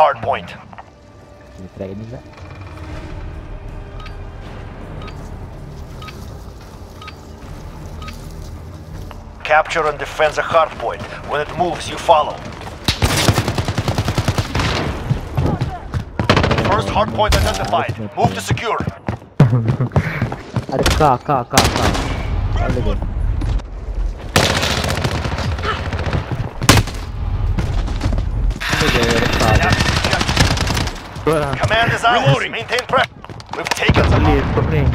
hardpoint. Capture and defend the hardpoint. When it moves, you follow. First hardpoint identified. Move to secure. Command is out. Reloading. Maintain pressure. We've taken the hardpoint.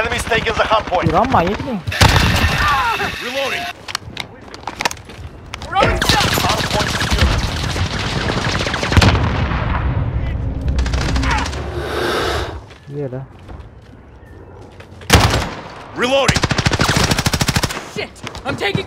Enemy's taken the hardpoint. Reloading. Hardpoint secure. Reloading. Shit! I'm taking.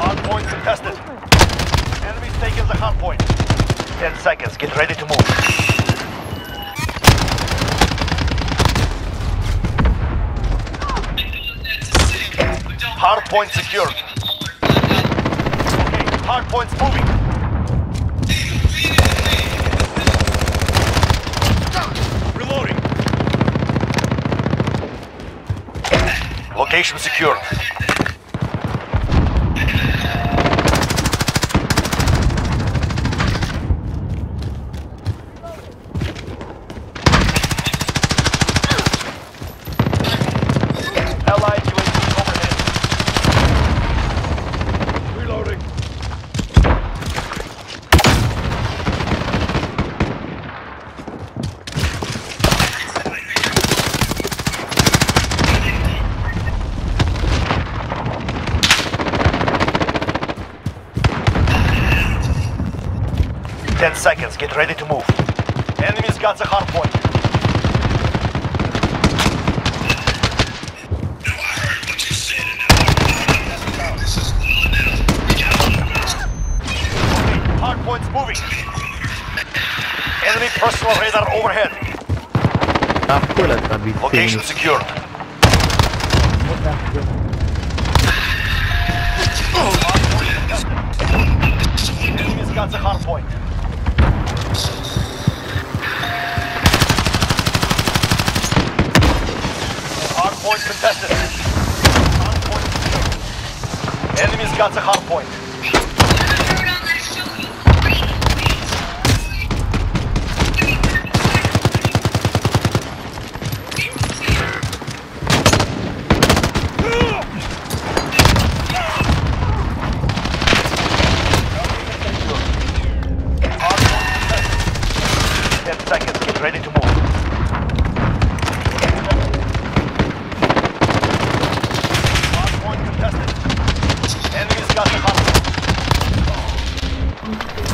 Hardpoint contested. Enemy's taken the hardpoint. 10 seconds. Get ready to move. Hardpoint secured. Okay, hardpoint's moving. Reloading. Location secure. Allied UAV overhead. Reloading. Seconds, get ready to move. Enemy's got the hard point. No, I heard what you said and now this is all now. Okay, hard point's moving. Enemy personal radar overhead. Location secured. Enemy's got the hard point. Hardpoint contested. Hardpoint. Enemy's got the hardpoint. Hardpoint contested. 10 seconds. Get ready to move.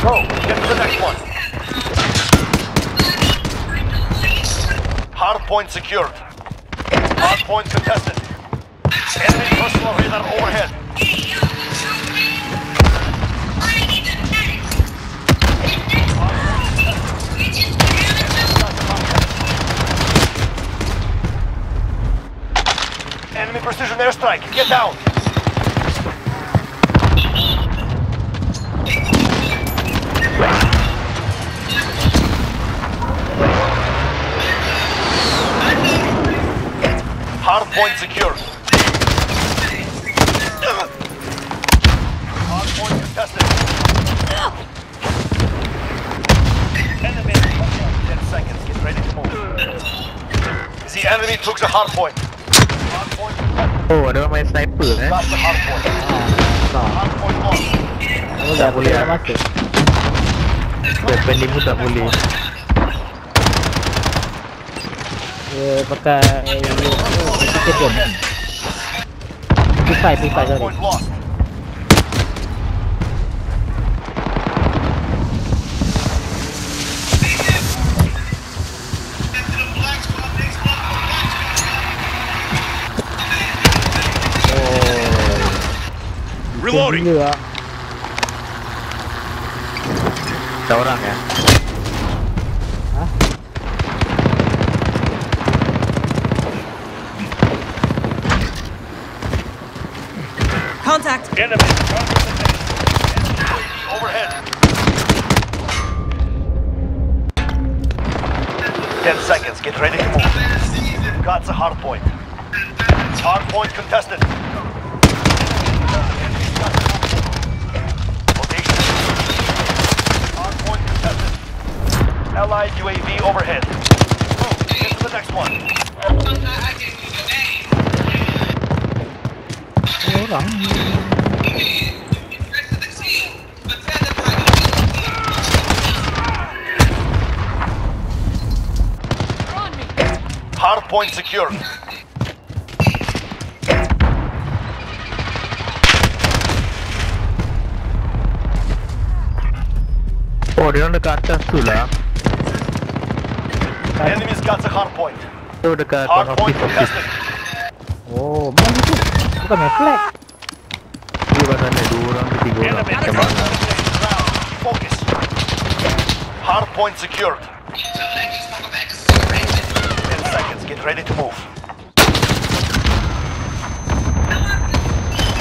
Go, get to the next one. Hardpoint secured. Hardpoint contested. Enemy personal radar overhead. Enemy precision airstrike. Get down. Hardpoint secured. Hardpoint contested. Enemy. 10 seconds. Get ready to move. The enemy took the hardpoint. Hardpoint contested. Oh, there was my sniper. That's the hardpoint. Hardpoint lost. I don't know. Pakai tiket pun pisai sorry. Oh, reload. Loading. Ada orang ya? Hah? Contact. Enemy. Overhead. 10 seconds. Get ready to move. That's a hard point. Hard point contested. Allied UAV overhead. Move, get to the next one. Hold on. Hard point secured. Oh, they're on the Gacha. Enemies got the hard point. Hard point contested. Oh, man, look at my flag. Focus. Hard point secured. 10 seconds. Get ready to move.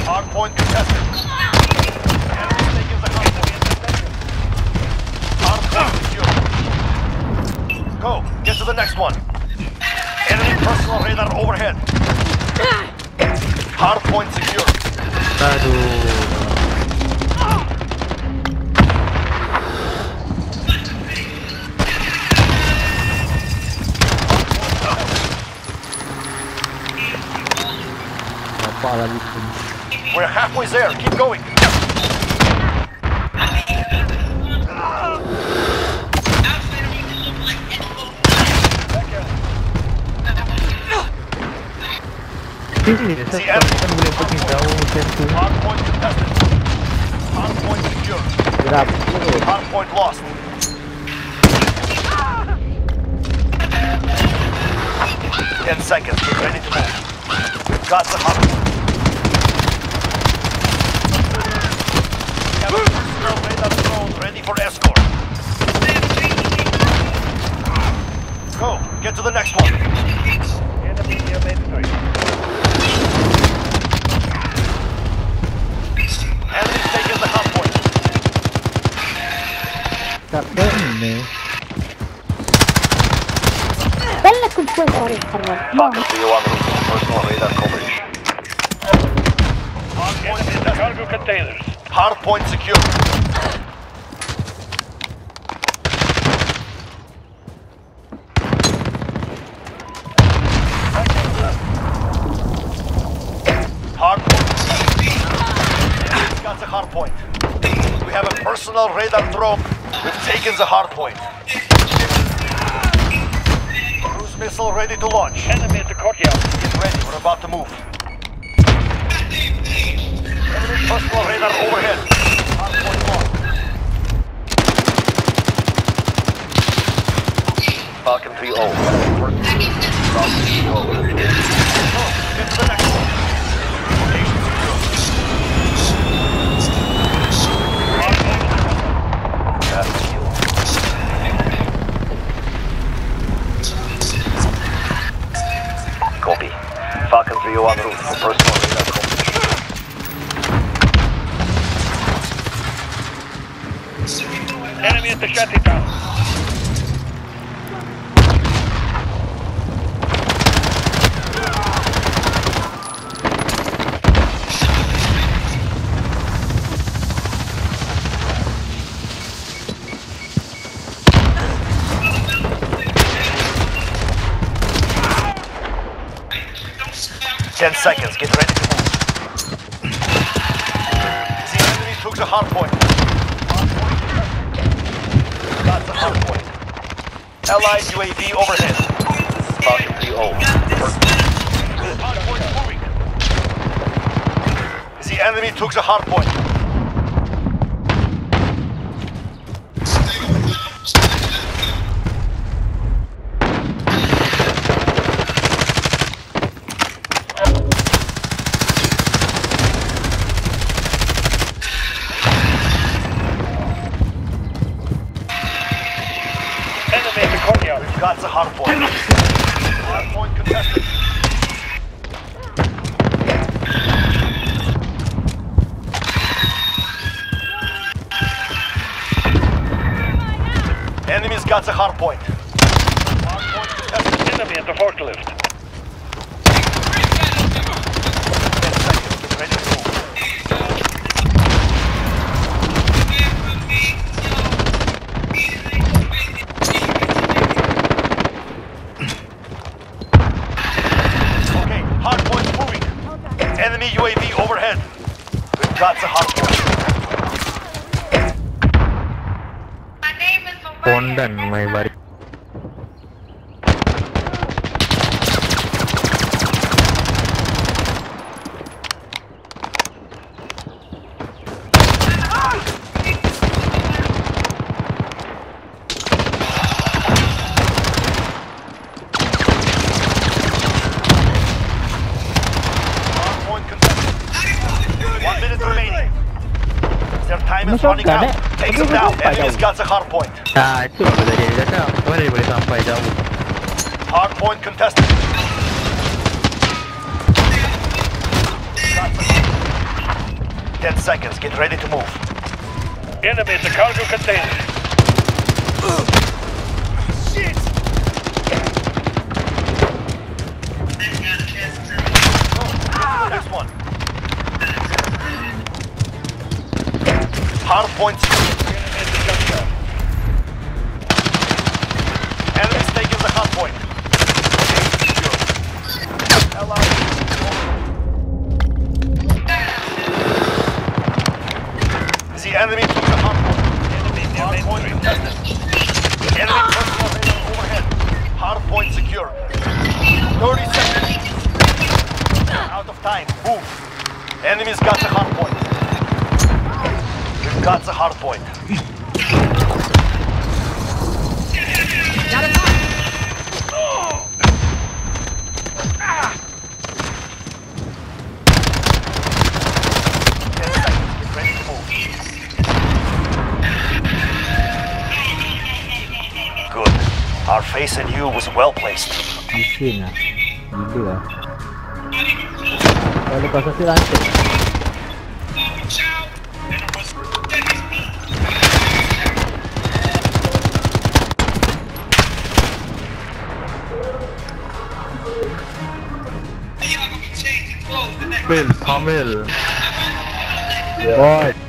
Hard point contested. Enemies taking the hard point. Hard point secured. Go, get to the next one. Enemy personal radar overhead. Hard point secure. We're halfway there, keep going. Hardpoint contested. Hardpoint secured. Hardpoint lost. Ah! 10 seconds. Get ready to move. We've got the hardpoint. Ready for escort. Go. Get to the next one. Bella con quel fare informale. Cargo containers. Hard point secure. Hard point. Got the hard point. We have a personal radar drone. We've taken the hard point. Cruise missile ready to launch. Enemy at the courtyard. Get ready, we're about to move. Enemy personal radar overhead. Hard point locked. Falcon 3-0. Falcon 3-0. Get to the next one. Copy. Falcon 301 route for personal radar company. Enemy at the shanty town. Ten seconds, get ready to move. The enemy took the hard point. That's the hard point. Allied UAV overhead. Falcon 3-0. Hard point moving. The enemy took the hard point. got the hard point. Hard point contested. Enemy's got the hard point. Hard point contested. Enemy at the forklift. Get ready to move. UAV overhead. We've got the hard point. My name is Pondan, my buddy. Running out. Take him down. Enemy's got the hard point. Hard point contested. Contest. 10 seconds. Get ready to move. Enemy is a cargo container. Shit. Next one. Hard point. Enemy's taking the hard point. The enemy took the hard point. Hard point contested. Enemy personal radar overhead. Hard point secure. 30 seconds. Out of time. Move. Enemy's got the hard point. Got the hard point. Got it. Oh. Ah. 10 seconds. Get ready to move. Good. Our faith in you was well placed. Pamil, yeah. Boy.